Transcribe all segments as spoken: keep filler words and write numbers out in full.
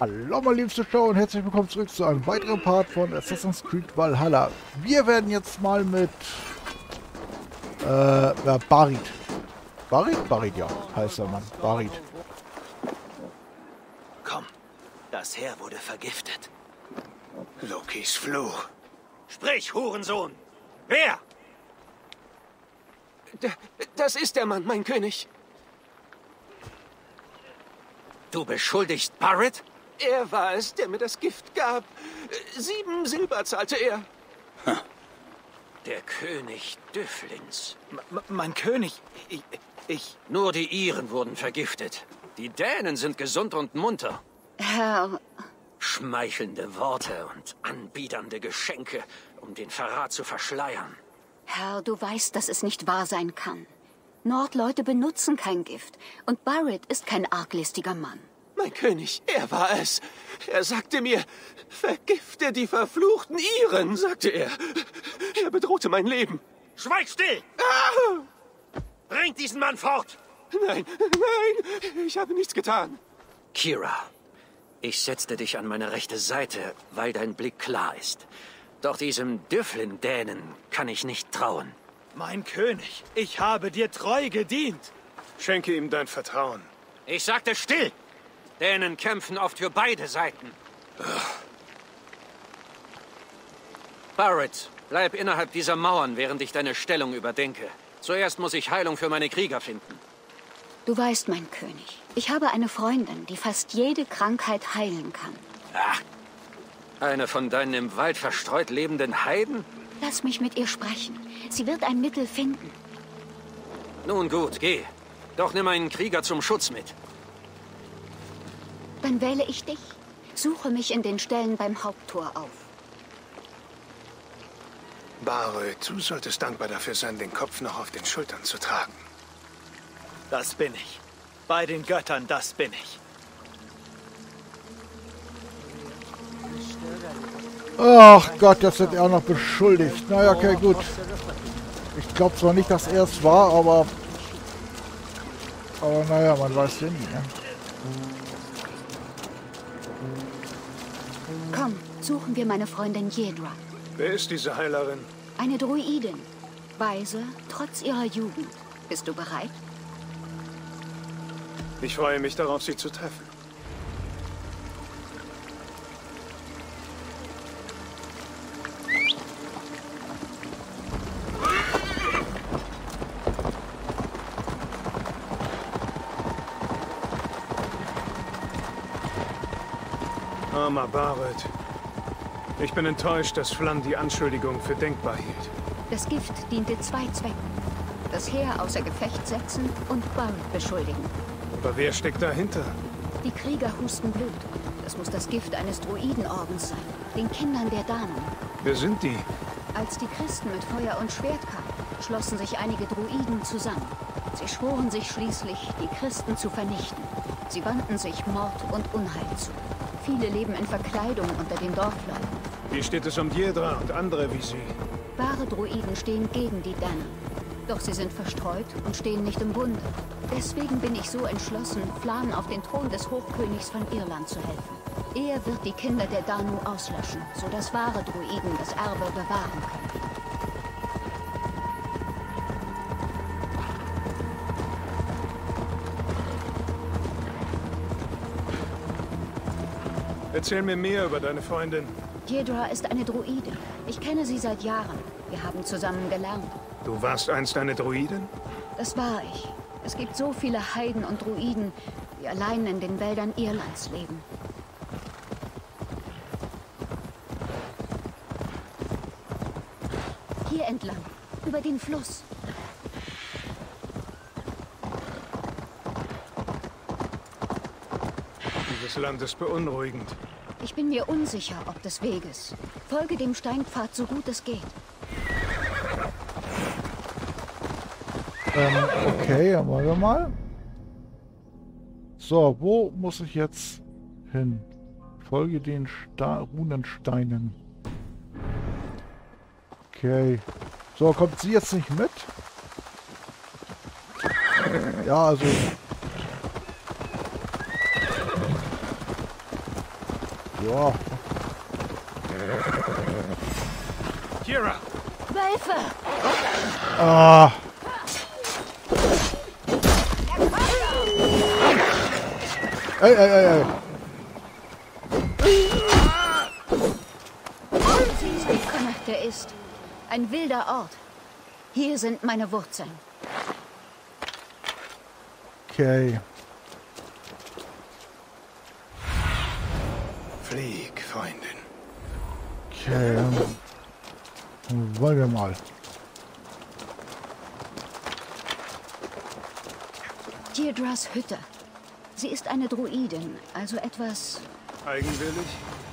Hallo meine lieben Zuschauer und herzlich willkommen zurück zu einem weiteren Part von Assassin's Creed Valhalla. Wir werden jetzt mal mit äh, ja, Barid. Barid? Barid, ja, heißt der Mann. Barid. Komm, das Heer wurde vergiftet. Lokis Fluch. Sprich, Hurensohn! Wer? D- das ist der Mann, mein König. Du beschuldigst Barrett? Er war es, der mir das Gift gab. Sieben Silber zahlte er. Hm. Der König Düflins. M mein König, ich, ich... Nur die Iren wurden vergiftet. Die Dänen sind gesund und munter. Herr... Schmeichelnde Worte und anbiedernde Geschenke, um den Verrat zu verschleiern. Herr, du weißt, dass es nicht wahr sein kann. Nordleute benutzen kein Gift. Und Barrett ist kein arglistiger Mann. Mein König, er war es. Er sagte mir, vergifte die verfluchten Iren, sagte er. Er bedrohte mein Leben. Schweig still! Ah! Bringt diesen Mann fort! Nein, nein, ich habe nichts getan. Kira, ich setzte dich an meine rechte Seite, weil dein Blick klar ist. Doch diesem Düflin-Dänen kann ich nicht trauen. Mein König, ich habe dir treu gedient. Schenke ihm dein Vertrauen. Ich sagte still. Dänen kämpfen oft für beide Seiten. Ugh. Barrett, bleib innerhalb dieser Mauern, während ich deine Stellung überdenke. Zuerst muss ich Heilung für meine Krieger finden. Du weißt, mein König, ich habe eine Freundin, die fast jede Krankheit heilen kann. Ach, eine von deinen im Wald verstreut lebenden Heiden? Lass mich mit ihr sprechen. Sie wird ein Mittel finden. Nun gut, geh. Doch nimm einen Krieger zum Schutz mit. Dann wähle ich dich. Suche mich in den Ställen beim Haupttor auf. Barrett, du solltest dankbar dafür sein, den Kopf noch auf den Schultern zu tragen. Das bin ich. Bei den Göttern, das bin ich. Ach Gott, jetzt wird er noch beschuldigt. Naja, okay, gut. Ich glaube zwar nicht, dass er es war, aber... Aber naja, man weiß ja nie, ne? Komm, suchen wir meine Freundin Jedra. Wer ist diese Heilerin? Eine Druidin. Weise, trotz ihrer Jugend. Bist du bereit? Ich freue mich darauf, sie zu treffen. Armer Barrett. Ich bin enttäuscht, dass Flann die Anschuldigung für denkbar hielt. Das Gift diente zwei Zwecken. Das Heer außer Gefecht setzen und Barrett beschuldigen. Aber wer steckt dahinter? Die Krieger husten Blut. Das muss das Gift eines Druidenordens sein. Den Kindern der Danu. Wer sind die? Als die Christen mit Feuer und Schwert kamen, schlossen sich einige Druiden zusammen. Sie schworen sich schließlich, die Christen zu vernichten. Sie wandten sich Mord und Unheil zu. Viele leben in Verkleidung unter den Dorfleuten. Wie steht es um Jedra und andere wie sie? Wahre Druiden stehen gegen die Danu. Doch sie sind verstreut und stehen nicht im Bunde. Deswegen bin ich so entschlossen, Flann auf den Thron des Hochkönigs von Irland zu helfen. Er wird die Kinder der Danu auslöschen, sodass wahre Druiden das Erbe bewahren können. Erzähl mir mehr über deine Freundin. Jedra ist eine Druide. Ich kenne sie seit Jahren. Wir haben zusammen gelernt. Du warst einst eine Druidin? Das war ich. Es gibt so viele Heiden und Druiden, die allein in den Wäldern Irlands leben. Hier entlang, über den Fluss. Das Land ist beunruhigend. Ich bin mir unsicher, ob des Weges. Folge dem Steinpfad, so gut es geht. Ähm, okay, dann wollen wir mal. So, wo muss ich jetzt hin? Folge den Sta Runensteinen. Okay. So, kommt sie jetzt nicht mit? Ja, also... Ja. Kira! Hilfe! Ah. Ey, ey, ey, ey. Der ist ein wilder Ort. Hier sind meine Wurzeln. Okay. Flieg, Freundin. Okay. Wollen wir mal. Deirdres Hütte. Sie ist eine Druidin, also etwas... Eigenwillig?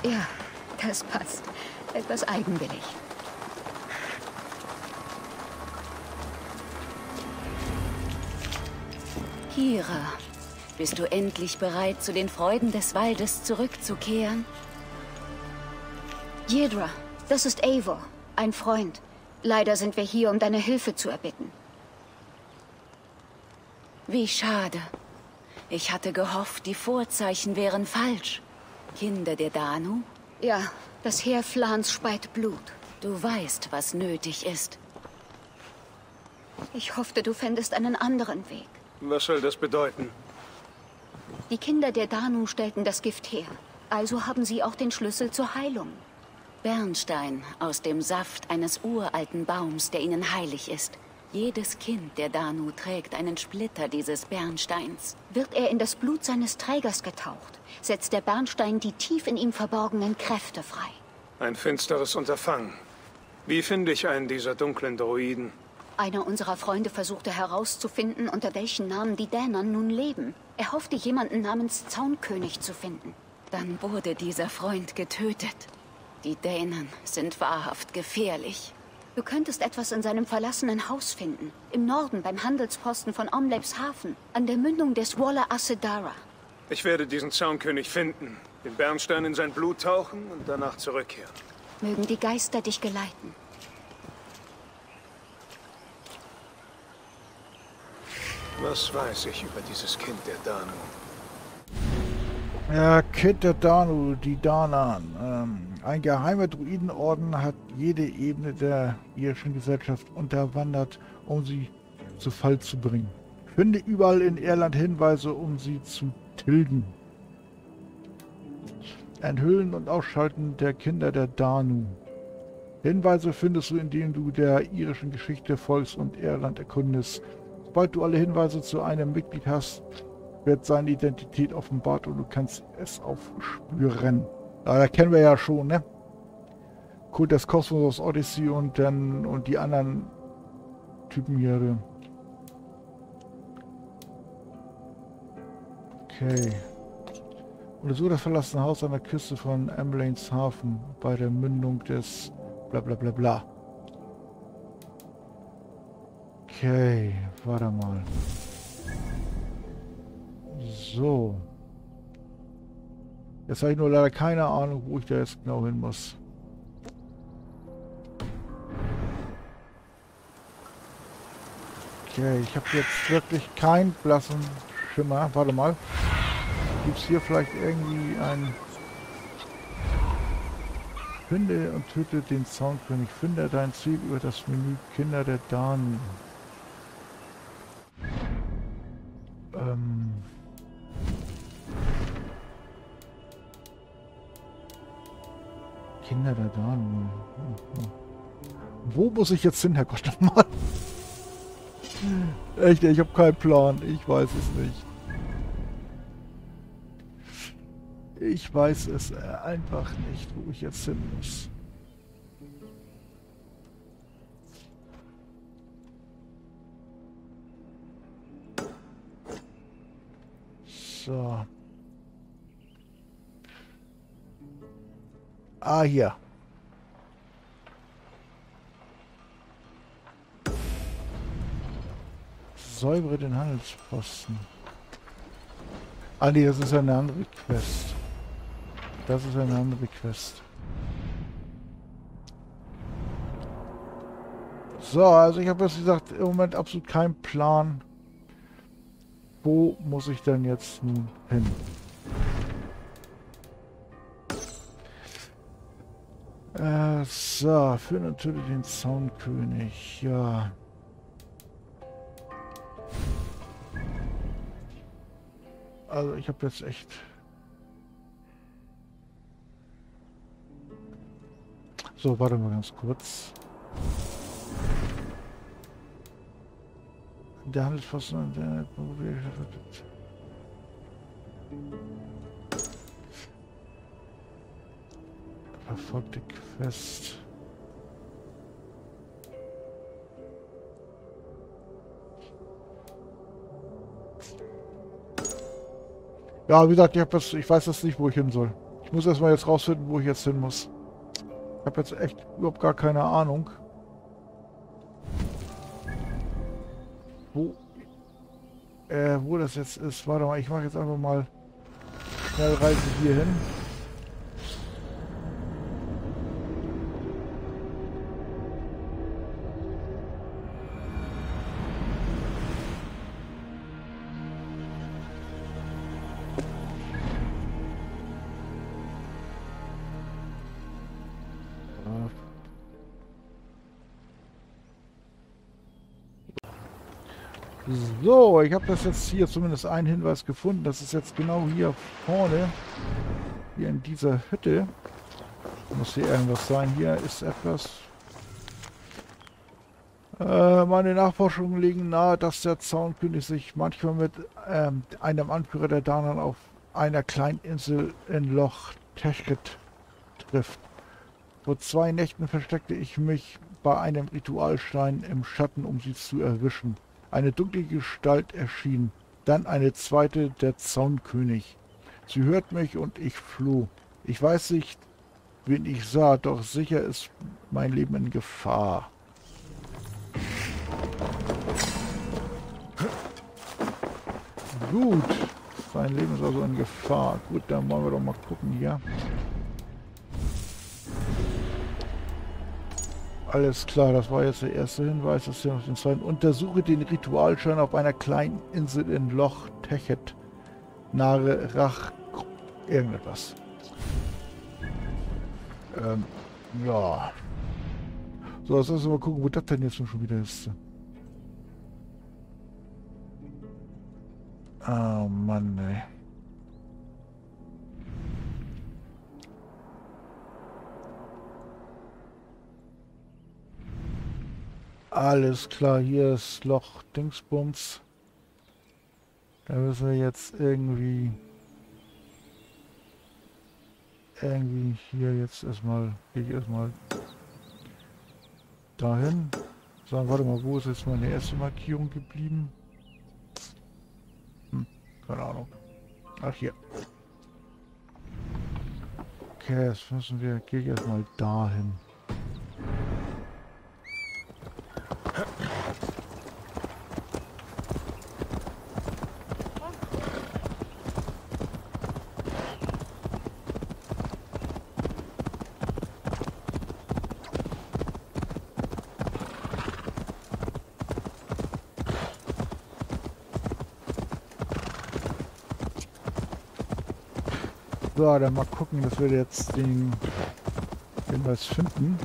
Ja, das passt. Etwas eigenwillig. Kira, bist du endlich bereit, zu den Freuden des Waldes zurückzukehren? Jedra, das ist Eivor, ein Freund. Leider sind wir hier, um deine Hilfe zu erbitten. Wie schade. Ich hatte gehofft, die Vorzeichen wären falsch. Kinder der Danu? Ja, das Heer Flans speit Blut. Du weißt, was nötig ist. Ich hoffte, du fändest einen anderen Weg. Was soll das bedeuten? Die Kinder der Danu stellten das Gift her. Also haben sie auch den Schlüssel zur Heilung. Bernstein aus dem Saft eines uralten Baums, der ihnen heilig ist. Jedes Kind der Danu trägt einen Splitter dieses Bernsteins. Wird er in das Blut seines Trägers getaucht, setzt der Bernstein die tief in ihm verborgenen Kräfte frei. Ein finsteres Unterfangen. Wie finde ich einen dieser dunklen Droiden? Einer unserer Freunde versuchte herauszufinden, unter welchen Namen die Dänern nun leben. Er hoffte, jemanden namens Zaunkönig zu finden. Dann wurde dieser Freund getötet. Die Dänen sind wahrhaft gefährlich. Du könntest etwas in seinem verlassenen Haus finden. Im Norden, beim Handelsposten von Omleps Hafen, an der Mündung des Walla Asedara. Ich werde diesen Zaunkönig finden, den Bernstein in sein Blut tauchen und danach zurückkehren. Mögen die Geister dich geleiten. Was weiß ich über dieses Kind der Danu? Ja, Kind der Danu, die Danan. Ähm, ein geheimer Druidenorden hat jede Ebene der irischen Gesellschaft unterwandert, um sie zu Fall zu bringen. Finde überall in Irland Hinweise, um sie zu tilgen. Enthüllen und Ausschalten der Kinder der Danu. Hinweise findest du, indem du der irischen Geschichte folgst und Irland erkundest. Sobald du alle Hinweise zu einem Mitglied hast, wird seine Identität offenbart und du kannst es aufspüren. Aber da kennen wir ja schon, ne? Cool, das Kosmos aus Odyssey und dann und die anderen Typen hier. Okay. Untersuche das verlassene Haus an der Küste von Amlanes Hafen bei der Mündung des bla bla bla bla. Okay, warte mal. So. Jetzt habe ich nur leider keine Ahnung, wo ich da jetzt genau hin muss. Okay, ich habe jetzt wirklich keinen blassen Schimmer. Warte mal. Gibt es hier vielleicht irgendwie ein... Finde und töte den Zaunkönig. Finde dein Ziel über das Menü Kinder der Danu. Ähm. Kinder der Danu. Wo muss ich jetzt hin, Herrgott, nochmal? Echt, ich habe keinen Plan. Ich weiß es nicht. Ich weiß es einfach nicht, wo ich jetzt hin muss. So. Ah, hier. Säubere den Handelsposten. Ah, nee, das ist ja eine andere Quest. Das ist eine andere Quest. So, also ich habe jetzt gesagt, im Moment absolut keinen Plan. Wo muss ich denn jetzt nun hin? Äh, so, für natürlich den Zaunkönig, ja. Also ich habe jetzt echt... So, warte mal ganz kurz. Der Handelsposten und der Immobilie. Verfolgt die Quest. Ja, wie gesagt, ich, das, ich weiß jetzt nicht, wo ich hin soll. Ich muss erstmal jetzt rausfinden, wo ich jetzt hin muss. Ich habe jetzt echt überhaupt gar keine Ahnung. Wo, äh, wo das jetzt ist. Warte mal, ich mache jetzt einfach mal schnell Reise hier hin. So, ich habe das jetzt hier zumindest einen Hinweis gefunden. Das ist jetzt genau hier vorne, hier in dieser Hütte. Muss hier irgendwas sein. Hier ist etwas. Äh, meine Nachforschungen legen nahe, dass der Zaunkönig sich manchmal mit ähm, einem Anführer der Danan auf einer kleinen Insel in Loch Tesket trifft. Vor zwei Nächten versteckte ich mich bei einem Ritualstein im Schatten, um sie zu erwischen. Eine dunkle Gestalt erschien, dann eine zweite, der Zaunkönig. Sie hört mich und ich floh. Ich weiß nicht, wen ich sah, doch sicher ist mein Leben in Gefahr. Gut, sein Leben ist also in Gefahr. Gut, dann wollen wir doch mal gucken hier. Alles klar, das war jetzt der erste Hinweis, das hier noch den zweiten. Untersuche den Ritualschein auf einer kleinen Insel in Loch Tesket. Nahe Rach... irgendetwas. Ähm, ja. So, jetzt lassen wir mal gucken, wo das denn jetzt schon wieder ist. Ah, Mann, ey. Alles klar, hier ist Loch Dingsbums. Da müssen wir jetzt irgendwie... Irgendwie hier jetzt erstmal... Gehe ich erstmal dahin. Sagen, warte mal, wo ist jetzt meine erste Markierung geblieben? Hm, keine Ahnung. Ach, hier. Okay, jetzt müssen wir... Gehe ich erstmal dahin. So, dann mal gucken, dass wir jetzt den Hinweis finden.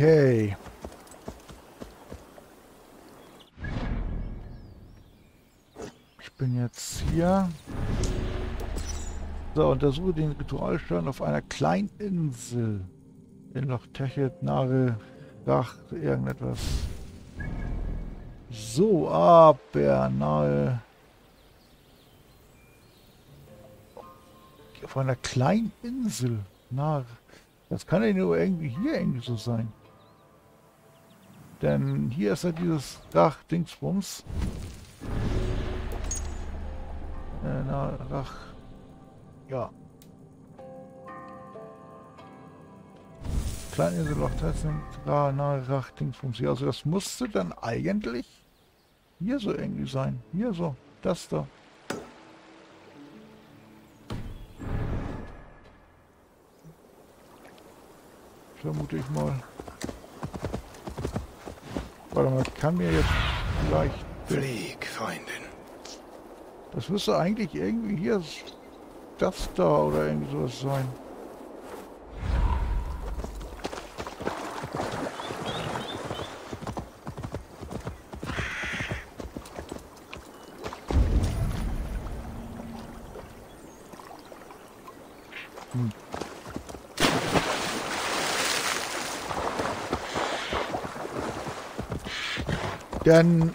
Okay. Ich bin jetzt hier. So, untersuche den Ritualstein auf einer kleinen Insel. In Loch Tesket, nahe Rach, irgendetwas. So, aber nahe. Auf einer kleinen Insel. Nahe. Das kann ja nur irgendwie hier irgendwie so sein. Denn hier ist ja dieses Dach Dingsbums. einer Rach. Ja. Kleininsel Loch Tesket, Rachtingsbruch. Also das musste dann eigentlich hier so irgendwie sein. Hier so. Das da. Vermute ich mal. Warte mal, kann mir jetzt gleich... Flieg, Freundin. Das müsste eigentlich irgendwie hier das da oder irgendwie sowas sein. Dann,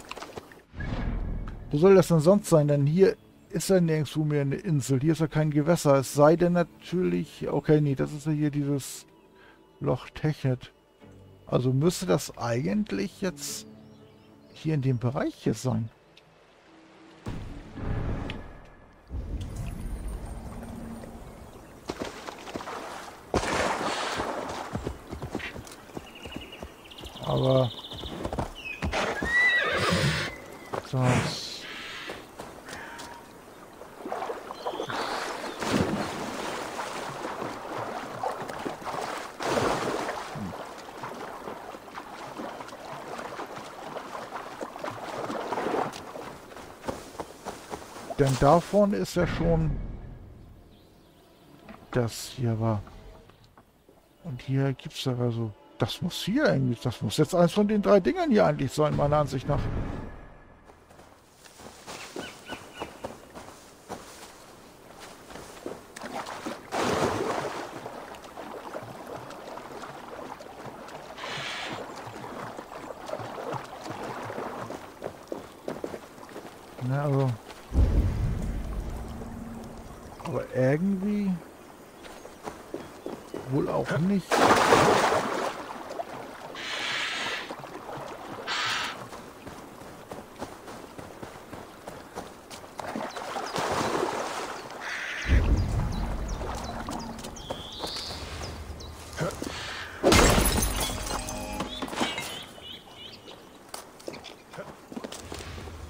wo soll das denn sonst sein? Denn hier ist ja nirgendwo mehr eine Insel. Hier ist ja kein Gewässer. Es sei denn natürlich... Okay, nee, das ist ja hier dieses Loch Tesket. Also müsste das eigentlich jetzt hier in dem Bereich jetzt sein. Aber... Denn davon ist ja schon das hier war. Und hier gibt es ja also... Das muss hier eigentlich... Das muss jetzt eins von den drei Dingern hier eigentlich sein, meiner Ansicht nach.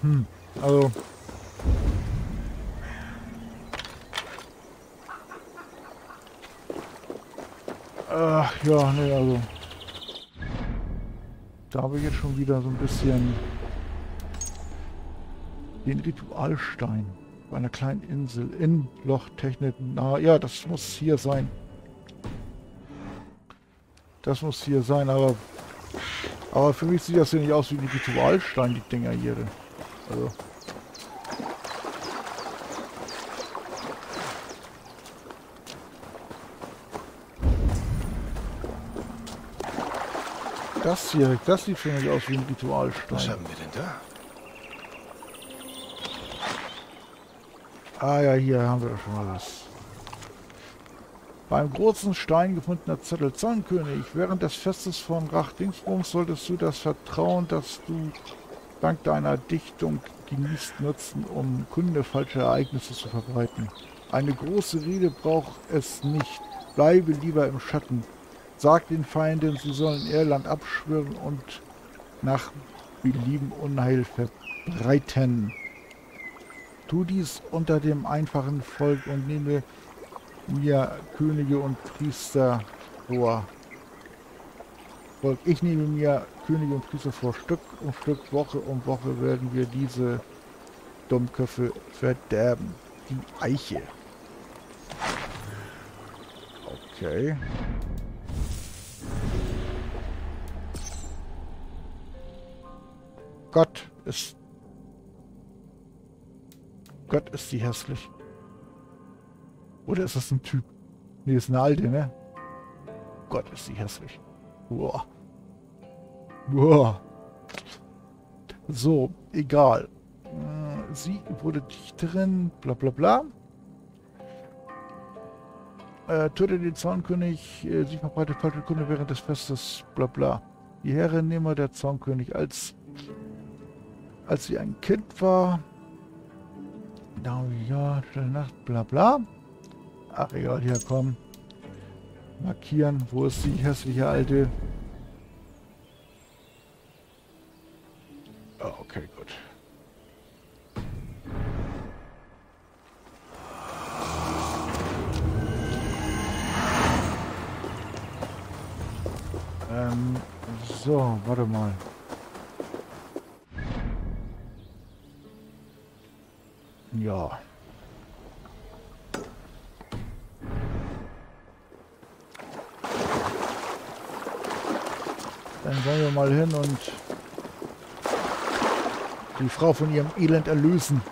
Hm, also... Ach ja, ne, also... Da habe ich jetzt schon wieder so ein bisschen... Den Ritualstein bei einer kleinen Insel in Loch Tesket. Na ja, das muss hier sein. Das muss hier sein, aber... Aber für mich sieht das hier nicht aus wie die Ritualstein, die Dinger hier. Also. Das hier, das sieht für mich aus wie ein Ritualstein. Was haben wir denn da? Ah ja, hier haben wir doch schon mal was. Beim großen Stein gefundener Zettel. Zaunkönig, während des Festes von Rachtingsbruch solltest du das Vertrauen, dass du... dank deiner Dichtung genießt, nutzen, um Kunde falsche Ereignisse zu verbreiten. Eine große Rede braucht es nicht. Bleibe lieber im Schatten. Sag den Feinden, sie sollen Irland abschwirren und nach Belieben Unheil verbreiten. Tu dies unter dem einfachen Volk und nehme mir Könige und Priester vor. Ich nehme mir Könige und Priester vor, Stück um Stück, Woche um Woche werden wir diese Dummköpfe verderben. Die Eiche. Okay. Gott ist... Gott ist die hässlich. Oder ist das ein Typ? Nee, ist eine alte, ne? Gott ist die hässlich. Boah. Boah. So, egal. Sie wurde Dichterin, bla bla bla. Äh, töte den Zaunkönig, äh, sie verbreitet falsche Kunde während des Festes, bla bla. Die Herrennehmer der Zaunkönig. Als, als sie ein Kind war, Down, ja, Nacht, bla bla. Ach egal, hier komm. Markieren, wo ist die hässliche alte? Oh, okay, gut. Ähm, so, warte mal. Ja. Dann wollen wir mal hin und die Frau von ihrem Elend erlösen.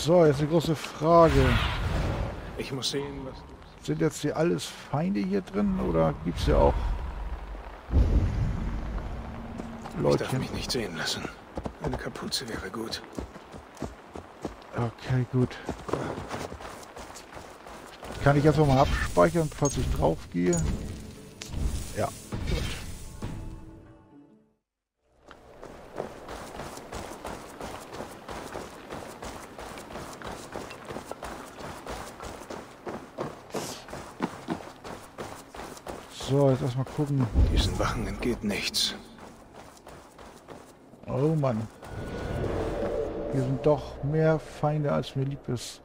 So, jetzt eine große Frage. Ich muss sehen, was gibt's. Sind jetzt hier alles Feinde hier drin oder gibt es ja auch Leute? Ich darf mich nicht sehen lassen. Eine Kapuze wäre gut. Okay, gut. Kann ich jetzt nochmal abspeichern, falls ich drauf gehe? Ja, gut. So, jetzt erstmal gucken. Diesen Wachen entgeht nichts. Oh Mann. Hier sind doch mehr Feinde, als mir lieb ist.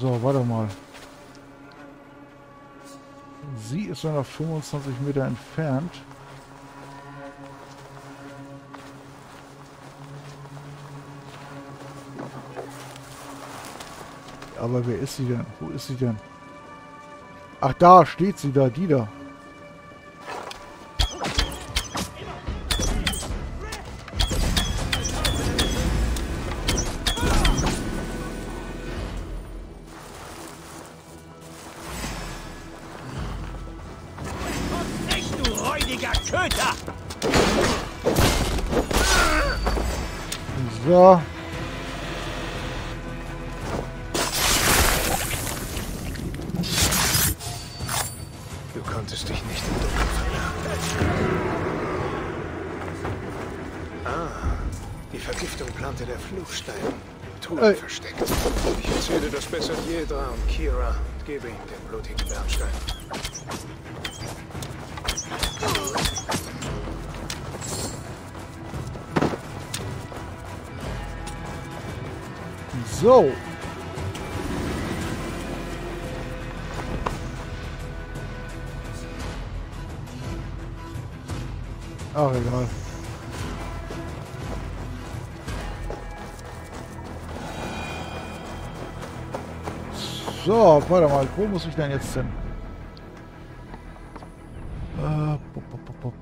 So, warte mal. Sie ist nur noch fünfundzwanzig Meter entfernt. Aber wer ist sie denn? Wo ist sie denn? Ach, da steht sie da, die da. So. Du konntest dich nicht im Dunkeln verbergen. Ah, die Vergiftung plante der Fluchstein im Turm hey. versteckt. Ich erzähle das besser Jedra und Kira und gebe ihm den blutigen Bernstein. So. Ach, egal. So, warte mal, wo muss ich denn jetzt hin? Äh, pop, pop, pop, pop.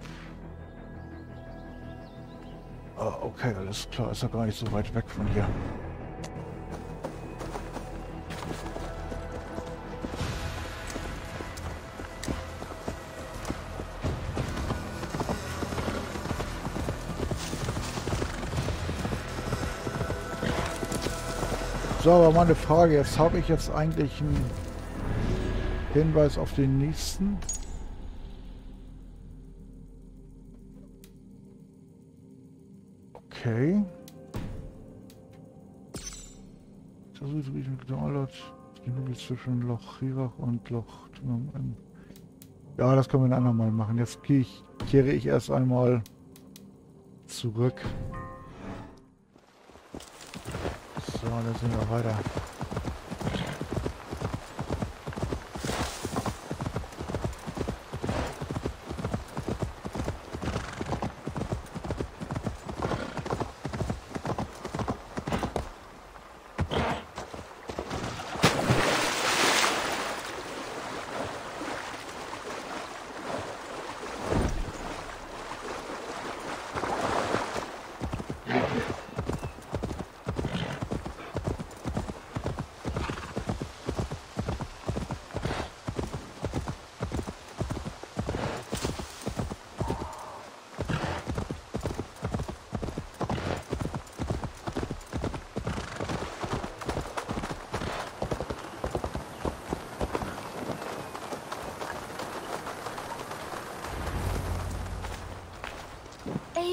Ah, okay, alles klar, ist ja gar nicht so weit weg von hier. So, aber meine Frage, jetzt habe ich jetzt eigentlich einen Hinweis auf den nächsten. Okay. Das ist wirklich mit dem zwischen Loch Hirach und Loch. Ja, das können wir ein andermal machen. Jetzt gehe ich, kehre ich erst einmal zurück. So, dann sind wir weiter.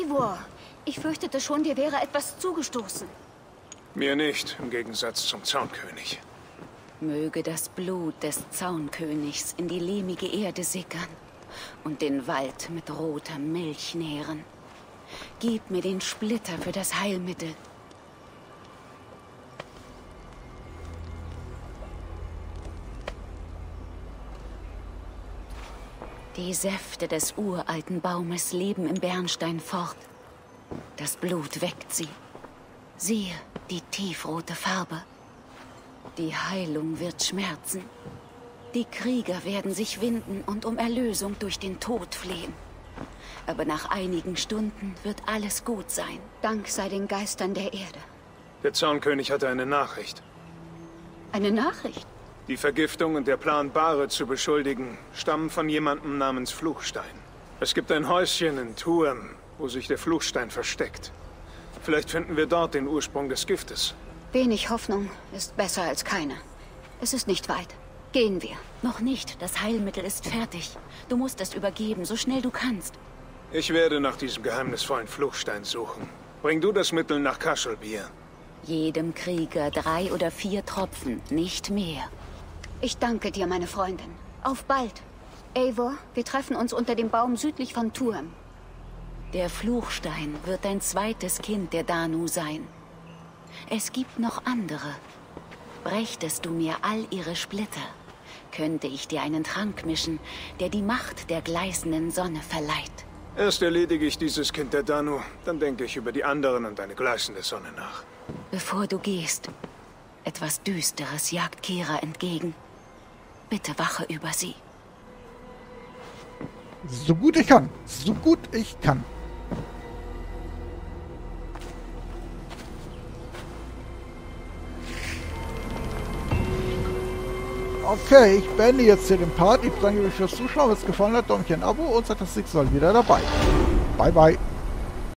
Eivor, ich fürchtete schon, dir wäre etwas zugestoßen. Mir nicht, im Gegensatz zum Zaunkönig. Möge das Blut des Zaunkönigs in die lehmige Erde sickern und den Wald mit roter Milch nähren. Gib mir den Splitter für das Heilmittel. Die Säfte des uralten Baumes leben im Bernstein fort. Das Blut weckt sie. Siehe, die tiefrote Farbe. Die Heilung wird schmerzen. Die Krieger werden sich winden und um Erlösung durch den Tod flehen. Aber nach einigen Stunden wird alles gut sein. Dank sei den Geistern der Erde. Der Zaunkönig hatte eine Nachricht. Eine Nachricht? Die Vergiftung und der Plan, Barrett zu beschuldigen, stammen von jemandem namens Fluchstein. Es gibt ein Häuschen in Turm, wo sich der Fluchstein versteckt. Vielleicht finden wir dort den Ursprung des Giftes. Wenig Hoffnung ist besser als keine. Es ist nicht weit. Gehen wir. Noch nicht. Das Heilmittel ist fertig. Du musst es übergeben, so schnell du kannst. Ich werde nach diesem geheimnisvollen Fluchstein suchen. Bring du das Mittel nach Kaschelbier. Jedem Krieger drei oder vier Tropfen, nicht mehr. Ich danke dir, meine Freundin. Auf bald. Eivor, wir treffen uns unter dem Baum südlich von Turm. Der Fluchstein wird dein zweites Kind der Danu sein. Es gibt noch andere. Brächtest du mir all ihre Splitter, könnte ich dir einen Trank mischen, der die Macht der gleißenden Sonne verleiht. Erst erledige ich dieses Kind der Danu, dann denke ich über die anderen und eine gleißende Sonne nach. Bevor du gehst, etwas Düsteres jagt Kira entgegen. Bitte wache über sie. So gut ich kann. So gut ich kann. Okay, ich beende jetzt hier den Part. Ich danke euch fürs Zuschauen. Wenn es gefallen hat, Däumchen, Abo und sagt, das Six soll wieder dabei. Bye, bye.